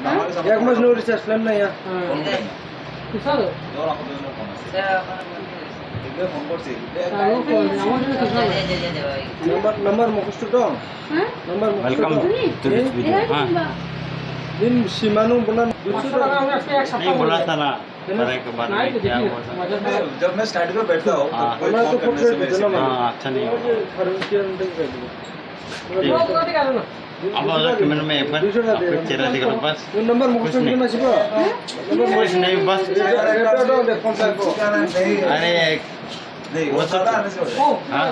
एक मज नोटिस असलम ना या किसारो दोरा को दोनो को से इबे फोन करसी आरो फोन আমাদের কথা नंबर মুখস্থ তো হ্যাঁ नंबर ওয়েলকাম হ্যাঁ दिन सीमानु बना 200 টাকা আমরা এক সপ্তাহ বলা তালা तरह के बारे में क्या हुआ जब मैं स्टार्ट में बैठता हूं तो फोन करने से वैसे हां अच्छा नहीं होगा फर्नीचर देखो अब अगर मैंने में एक बार चेहरा दिखा लो बस नंबर मुझसे नहीं मचबो कुछ नहीं बस अरे वो दादा हां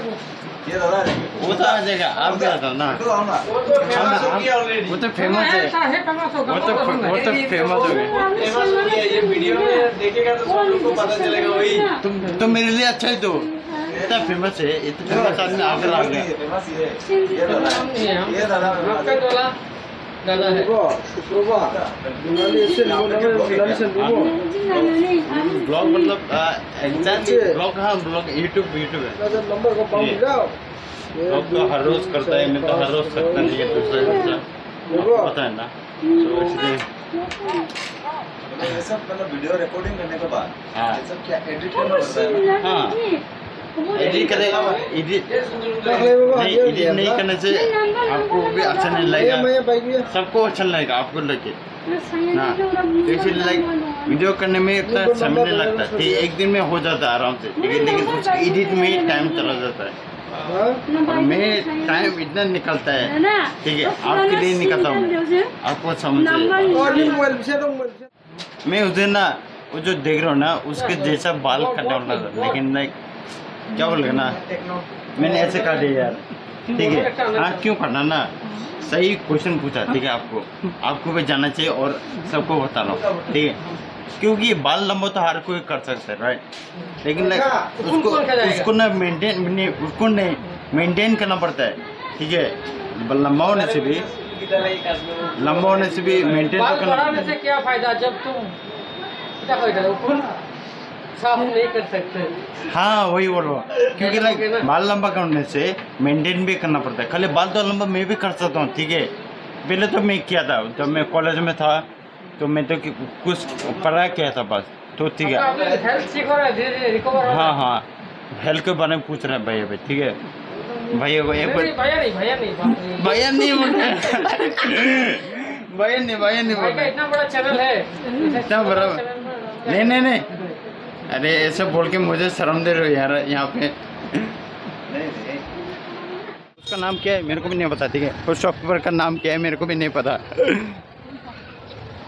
ये दादा वो तो आ जाएगा आप क्या करना वो तो फेमस है वो तो फेमस हो गए ये वीडियो में देखेगा तो सब लोगों को पता चलेगा वही तुम मेरे लिए अच्छा ही तो इतना फेमस है इतना आदमी आप ला गए फेमस है ये दादा आपका वाला दादा है शुक्रवा दिवाली से नाम से ब्लॉग मतलब एग्जैक्टली ब्लॉग हां ब्लॉग YouTube है जब नंबर को पाऊं जाओ ब्लॉग तो हर रोज करता है मैं तो हर रोज करता नहीं है दूसरा पता है ना तो इसलिए ये सब मतलब वीडियो रिकॉर्डिंग करने के बाद ये सब क्या एडिट करना होता है हां एडिट नहीं करने से आपको भी अच्छा नहीं लगेगा सबको अच्छा लगेगा आपको लगे हाँ इसीलिए लाइक वीडियो करने में इतना समय नहीं लगता कि एक दिन में हो जाता है आराम से लेकिन एडिट में ही टाइम चला जाता है और मैं टाइम इतना निकलता है ठीक है आपके लिए निकलता हूँ आपको समझ मैं उस दिन ना वो जो देख रहा हूँ ना उसके जैसा बाल कटा होना था लेकिन लाइक क्या बोलेगा ना मैंने ऐसे काटे यार ठीक है हाँ क्यों करना ना सही क्वेश्चन पूछा ठीक है आपको भी जाना चाहिए और सबको बताना ठीक है क्योंकि बाल लंबा तो हर कोई कर सकता है राइट लेकिन उसको ना मेंटेन करना पड़ता है ठीक है लंबा होने से भी मेंटेन तो करना क्या फायदा जब तुम साफ नहीं कर सकते हाँ वही बोल रहा क्योंकि लाइक बाल लंबा करने से मेंटेन भी करना पड़ता है खाली बाल तो लंबा मैं भी कर सकता हूँ ठीक है पहले तो मैं किया था जब मैं कॉलेज में था तो मैं तो कुछ पढ़ा किया था बस तो ठीक है हेल्थ ठीक हो रहा है धीरे-धीरे रिकवर हो रहा है हाँ हेल्थ के बारे में पूछ रहे हैं भैया भाई ठीक है भैया नहीं इतना बड़ा चैनल है इतना बड़ा नहीं अरे ऐसे बोल के मुझे शर्म दे रहे हो यार यहाँ पे उसका नाम क्या है मेरे को भी नहीं पता ठीक है उस शॉपकीपर का नाम क्या है मेरे को भी नहीं पता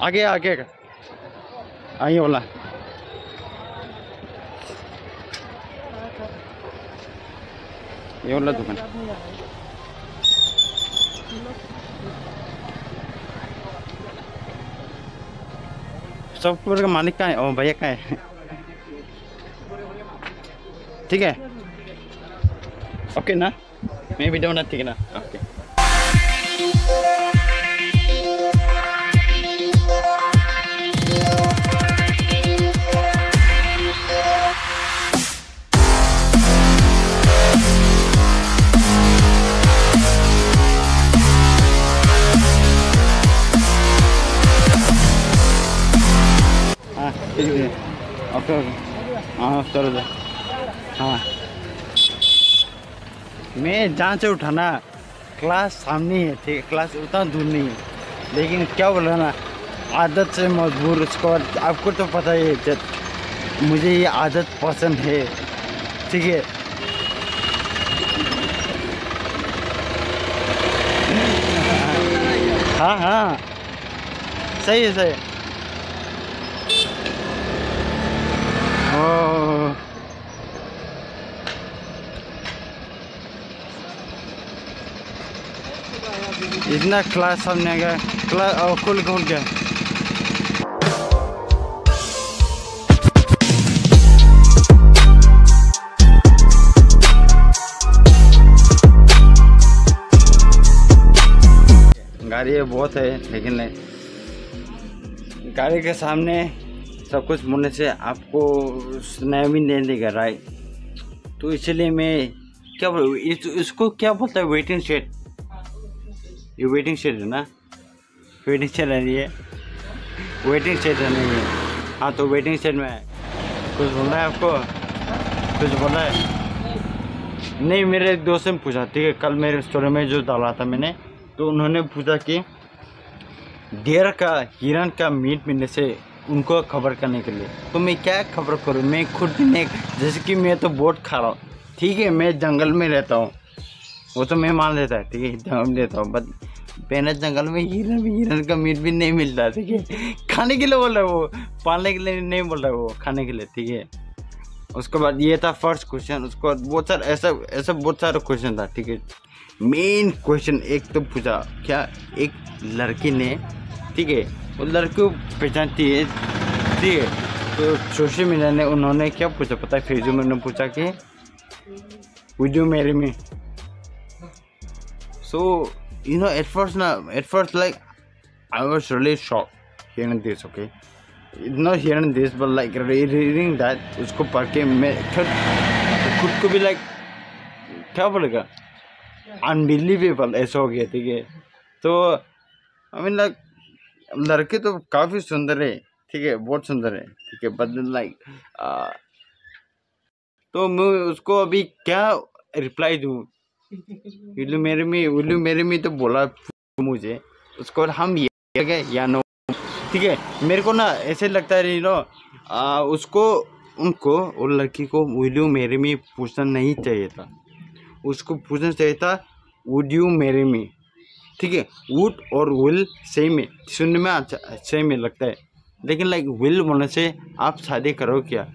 आगे आगे आइए बोला ये बोला दुकान शॉपकीपर का मालिक कहाँ है ओ भैया कहाँ है ठीक है ओके ना मैं वीडियो बना ठीक है ना ओके हाँ ठीक है ओके हाँ चलो हाँ मैं जहाँ से उठाना क्लास सामने है ठीक है क्लास उतना दूर नहीं है लेकिन क्या बोला ना आदत से मजबूर उसको आपको तो पता ही है जब मुझे ये आदत पसंद है ठीक है हाँ हाँ सही है सही है इतना क्लास सामने आ गया क्लास और खुल गया गाड़ी बहुत है लेकिन गाड़ी के सामने सब कुछ होने से आपको स्नेह भी नहीं देगा राइट तो इसलिए मैं क्या बोल इसको क्या बोलता है वेटिंग शेड ये वेटिंग शेड है ना वेटिंग शेड है ये वेटिंग स्टेट है नहीं। हाँ तो वेटिंग स्टेट में कुछ बोलना है आपको, कुछ बोलना है नहीं। मेरे एक दोस्त ने पूछा, ठीक है, कल मेरे स्टोरी में जो डाला था मैंने, तो उन्होंने पूछा कि डियर का हिरन का मीट मिलने से उनको खबर करने के लिए, तो मैं क्या खबर करूँ, मैं खुद भी नहीं, जैसे कि मैं तो बोट खा रहा हूँ, ठीक है, मैं जंगल में रहता हूँ, वो तो मैं मान लेता है, ठीक है, जंगल में रहता हूँ, बट पहले जंगल में हिरन का मीट भी नहीं मिलता, ठीक है, खाने के लिए बोल रहा है वो, पालने के लिए नहीं बोल रहा है वो, खाने के लिए, ठीक है। उसके बाद ये था फर्स्ट क्वेश्चन, उसके बाद बहुत सारा ऐसा बहुत सारा क्वेश्चन था, ठीक है। मेन क्वेश्चन एक तो पूछा क्या, एक लड़की ने, ठीक है, वो लड़की पहचानती है, ठीक है, तो सोशल मीडिया ने उन्होंने क्या पूछा पता है, फिर जो मैंने पूछा कि would you marry me. So you know at first like I was really shocked hearing this, okay, not hearing this but like reading that, उसको पढ़ के मैं खुद को भी like क्या बोलेगा unbelievable ऐसा हो गया, ठीक है। तो I mean like लड़के तो काफ़ी सुंदर है, ठीक है, बहुत सुंदर है, ठीक है, but like तो मैं उसको अभी क्या रिप्लाई दूँ, विल्लू मेरे में तो बोला मुझे, उसको हम ये या नो, ठीक है। मेरे को ना ऐसे लगता है यू नो उनको लड़की को विल्लू मेरे में पूछना नहीं चाहिए था, उसको पूछना चाहिए था वुड यू मेरे में, ठीक है। वुड और विल सेम है, सुनने में अच्छा सेम है लगता है, लेकिन लाइक विल बोलने से आप शादी करो क्या,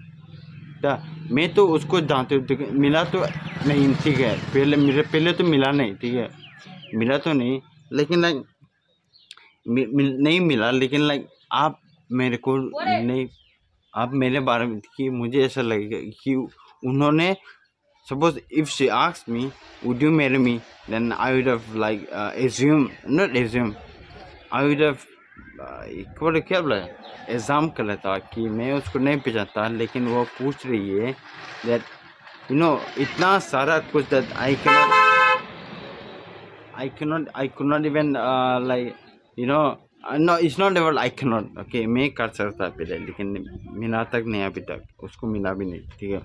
मैं तो उसको जानते मिला तो नहीं, ठीक है, पहले तो मिला नहीं, ठीक है, मिला तो नहीं, लेकिन लाइक नहीं मिला, लेकिन लाइक आप मेरे को नहीं, आप मेरे बारे में कि मुझे ऐसा लगेगा कि उन्होंने suppose if she asked me would you marry me then I would have like assume not assume I would have एक बार क्या बोला एग्ज़ाम कर लेता कि मैं उसको नहीं पहचानता, लेकिन वो पूछ रही है दैट यू नो इतना सारा कुछ that I can not even like you know no it's not ever I can not, okay, मैं कर सकता पहले, लेकिन मिला तक नहीं, अभी तक उसको मिला भी नहीं, ठीक है,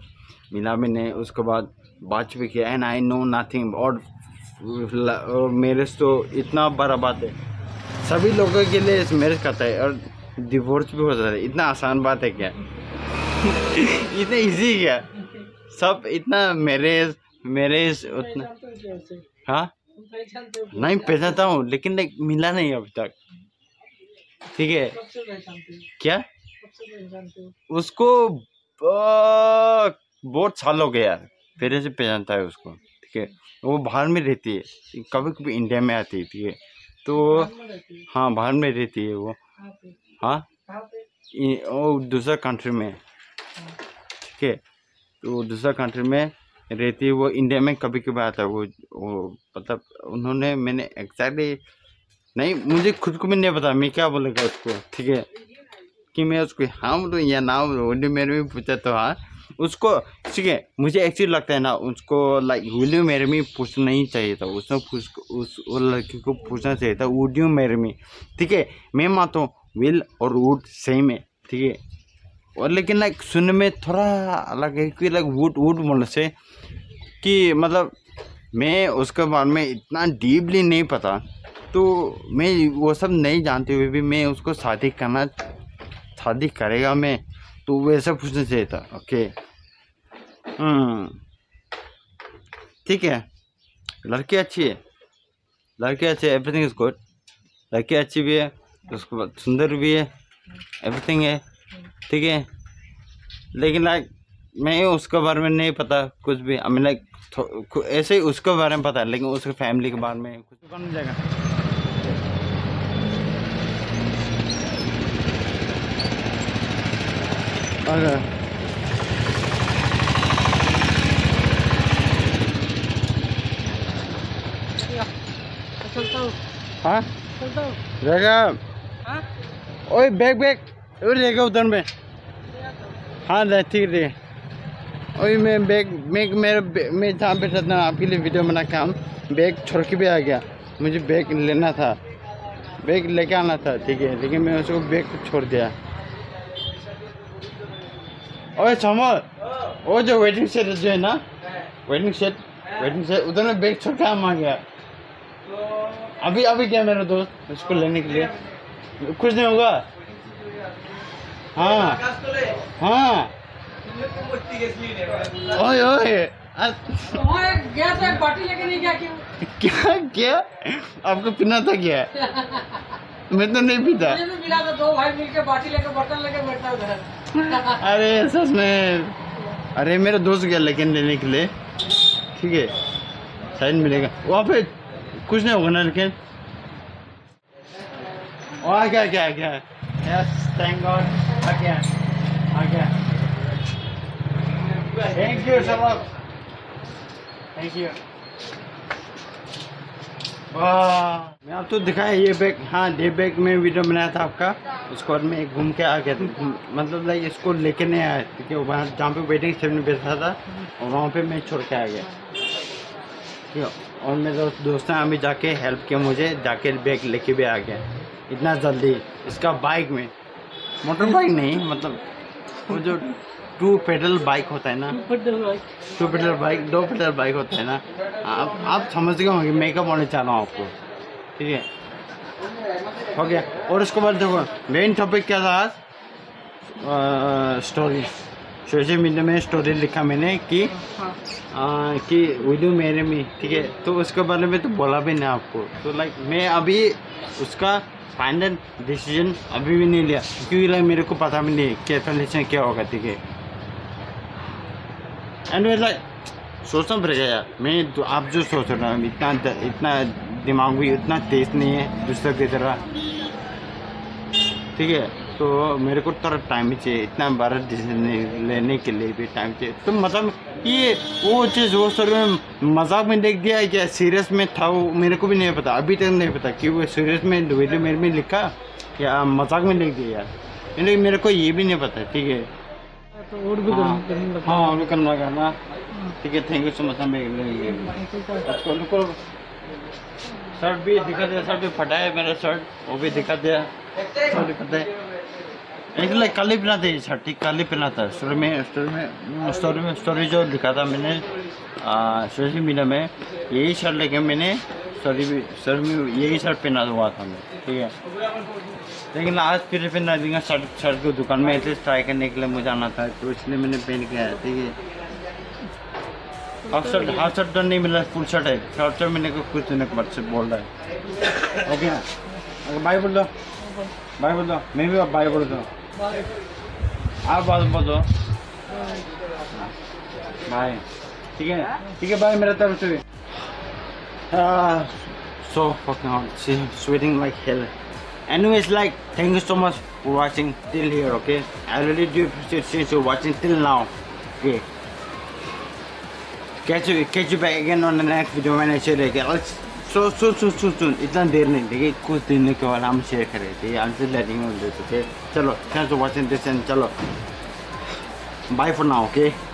मिला भी नहीं। उसके बाद बात भी किया एंड आई नो नथिंग, और मेरे तो इतना बड़ा बात है, सभी लोगों के लिए इस मैरिज करता है और डिवोर्स भी हो जाता है, इतना आसान बात है क्या इतना इजी क्या, सब इतना मैरिज उतना, हाँ नहीं पहचानता हूँ, लेकिन लाइक मिला नहीं अभी तक, ठीक है। क्या उसको बहुत साल हो गया पहले से पहचानता है उसको, ठीक है, वो बाहर में रहती है, कभी कभी इंडिया में आती है, ठीक है, तो हाँ बाहर में रहती है वो, हाँ और दूसरा कंट्री में, ठीक है, तो दूसरा कंट्री में रहती है वो, इंडिया में कभी कभी आता है वो मतलब उन्होंने मैंने एग्जैक्टली नहीं, मुझे खुद को भी नहीं पता मैं क्या बोलूँगा उसको, ठीक है, कि मैं उसको हाँ बोलूँ या ना बोलूँ, मेरे में पूछा तो हाँ उसको, ठीक है, मुझे एक्चुअली लगता है ना उसको like would you marry me पूछना नहीं चाहिए था, उसने उस लड़की को पूछना चाहिए था वुड यू मैरी मी, ठीक है। मैं मानता हूँ विल और वुड सेम है, ठीक है, और लेकिन लाइक सुनने में थोड़ा अलग है कि लाइक वुड बोलने से कि मतलब मैं उसके बारे में इतना डीपली नहीं पता, तो मैं वो सब नहीं जानते हुए भी मैं उसको शादी करेगा मैं, तो वैसा पूछना चाहिए था, ओके, ठीक है। लड़की अच्छी है एवरीथिंग इज गुड, लड़की अच्छी भी है, उसके बाद सुंदर भी है, एवरीथिंग है, ठीक है, लेकिन लाइक मैं उसके बारे में नहीं पता कुछ भी, हमें लाइक ऐसे ही उसके बारे में पता है, लेकिन उसके फैमिली के बारे में कुछ कौन मिल जाएगा। हाँ ओए बैग रहेगा उधर में, हाँ ठीक है, ओए मैं बैग मैं जहाँ बैठा था आपके लिए वीडियो बना के, हम बैग छोड़ के भी आ गया, मुझे बैग लेना था, बैग लेके आना था, ठीक है, लेकिन मैंने उसको बैग छोड़ दिया। ओए समर, वो जो वेटिंग सेट जो है ना, वेटिंग सेट उधर में बैग छोड़ के आ गया। अभी अभी क्या मेरा दोस्त उसको लेने के लिए, कुछ नहीं होगा। हाँ हाँ ओए ओए गया तो बाटी लेके नहीं गया क्यों? क्या क्या आपको पीना था क्या? मैं तो नहीं पीता, मुझे भी मिला था, दो भाई मिलके बाटी लेके बर्तन लेके बैठा उधर। अरे सच में, अरे मेरा दोस्त गया लेकिन लेने के लिए, ठीक है, शायद मिलेगा वहाँ पे। कुछ नहीं होगा ना लेकिन। और क्या क्या क्या यस थैंक गॉड आ गया थैंक यू सबक, थैंक यू। वाह, मैं आपको तो दिखाया ये बैग, हाँ ये बैग में वीडियो बनाया था आपका, उसको और मैं घूम के आ गया था, मतलब लाइक इसको लेके नहीं आया, क्योंकि वहाँ जहाँ पे वेटिंग सेट में बैठा था और वहाँ पे मैं छोड़ के आ गया, ठीक है। और मेरे दोस्तों ने अभी जाके हेल्प किया, मुझे जाके बैग लेके भी आ गया इतना जल्दी इसका बाइक में, मोटर बाइक नहीं, मतलब वो जो टू पेडल बाइक होता है ना, दो पेडल बाइक होता है ना, आप समझ गए होंगे मैं कब होने चाह रहा हूँ आपको, ठीक है, हो गया। और उसके बाद देखो मेन टॉपिक क्या था आज, स्टोरी। सोशल मीडिया में स्टोरी लिखा मैंने कि विल यू मैरी मी, ठीक है, तो उसके बारे में तो बोला भी नहीं आपको, तो लाइक मैं अभी उसका फाइनल डिसीजन अभी भी नहीं लिया, क्योंकि लाइक मेरे को पता भी नहीं कैलकुलेशन क्या होगा, ठीक है। एंड लाइक सोचना पड़ेगा यार, मैं आप जो सोच रहा हूँ इतना दिमाग भी इतना तेज नहीं है दूसरे की तरह, ठीक है, तो मेरे को थोड़ा टाइम ही चाहिए, इतना बड़ा डिसीजन लेने के लिए भी टाइम चाहिए। तो मतलब ये वो चीज़ वो सर में मजाक में देख दिया क्या सीरियस में था, वो मेरे को भी नहीं पता, अभी तक नहीं पता कि वो सीरियस में वीडियो मेरे में लिखा या मजाक में लिख दिया यार, मेरे को ये भी नहीं पता, ठीक है। तो और भी कम लगा ना, ठीक है, thank you so much. Shirt भी दिखा दिया, शर्ट भी फटा है मेरा, शर्ट वो भी दिखा दिया, शर्ट दिखा है काली पहना था ये शर्ट, ठीक काली पहना था। स्टोरी जो लिखा था मैंने सोशल मीडिया में, यही शर्ट लेके मैंने स्टोरी में यही शर्ट पहना हुआ था मैं, ठीक है, लेकिन आज फिर पहना देंगे शर्ट की दुकान में, एटलीस्ट ट्राई करने के लिए मुझे आना था, तो इसलिए मैंने पहन के आया, ठीक है। हाफ शर्ट तो नहीं मिला, फुल शर्ट है, शॉर्ट शर्ट मिलने को कुछ दिन के बाद से बोल रहा है, ओके। अगर बाय बोल दो मैं भी बाय बोल दो, आप बात बोल दो बाय, ठीक है बाय मेरे तरफ से भी। So fucking hot, she's sweating like hell. Anyways, like, thank you so much for watching till here, okay? I really do appreciate since you're watching till now, okay? Catch you back again on the next video when I share it again. Let's soon. इतना देर नहीं, देखिए कुछ दिन के बाद हम share करेंगे, I'm still letting you know this, okay? चलो, thanks for watching this and चलो, bye for now, okay?